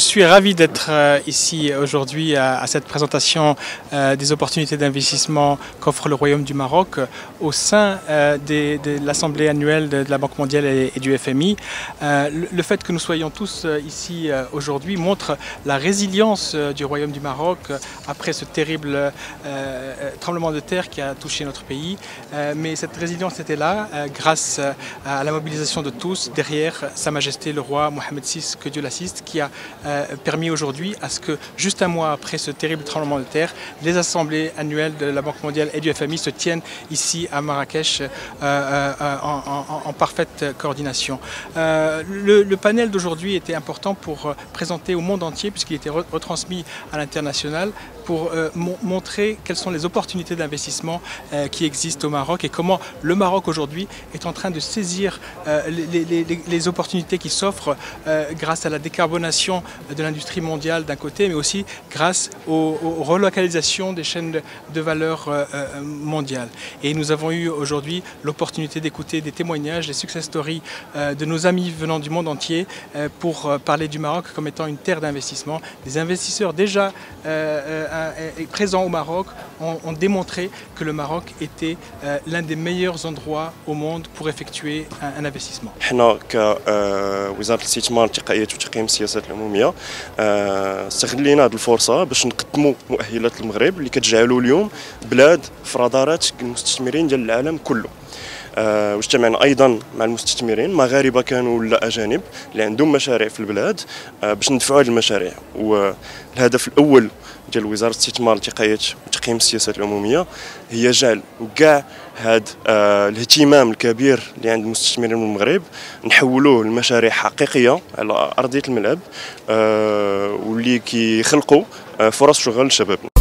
suis ravi d'être ici aujourd'hui à cette présentation des opportunités d'investissement qu'offre le Royaume du Maroc au sein de l'Assemblée annuelle de la Banque mondiale et du FMI. Le fait que nous soyons tous ici aujourd'hui montre la résilience du Royaume du Maroc après ce terrible tremblement de terre qui a touché notre pays. Mais cette résilience était là grâce à la mobilisation de tous derrière Sa Majesté le roi Mohammed VI, que Dieu l'assiste, qui a permis aujourd'hui à ce que, juste un mois après ce terrible tremblement de terre, les assemblées annuelles de la Banque mondiale et du FMI se tiennent ici à Marrakech en parfaite coordination. Le panel d'aujourd'hui était important pour présenter au monde entier, puisqu'il était retransmis à l'international, pour montrer quelles sont les opportunités d'investissement qui existent au Maroc et comment le Maroc aujourd'hui est en train de saisir les opportunités qui s'offrent grâce à la décarbonation de l'industrie mondiale d'un côté, mais aussi grâce aux relocalisations des chaînes de valeur mondiales. Et nous avons eu aujourd'hui l'opportunité d'écouter des témoignages, des success stories de nos amis venant du monde entier pour parler du Maroc comme étant une terre d'investissement. Des investisseurs déjà présents au Maroc ont démontré que le Maroc était l'un des meilleurs endroits au monde pour effectuer un investissement. حنا كوزارة الاستثمار التقائية وتقييم السياسات العمومية استغلينا هذه الفرصة باش نقدموا مؤهلات المغرب اللي كتجعلوا اليوم بلاد في رادارات المستثمرين ديال العالم كله. واجتمعنا ايضا مع المستثمرين مغاربه كانوا ولا اجانب اللي عندهم مشاريع في البلاد باش ندفعوا هذه المشاريع. والهدف الاول ديال وزاره الاستثمار التقائية وتقييم السياسات العموميه هي جعل وكاع هذا الاهتمام الكبير اللي عند المستثمرين من المغرب نحولوه لمشاريع حقيقيه على ارضيه الملعب واللي كيخلقوا فرص شغل لشبابنا.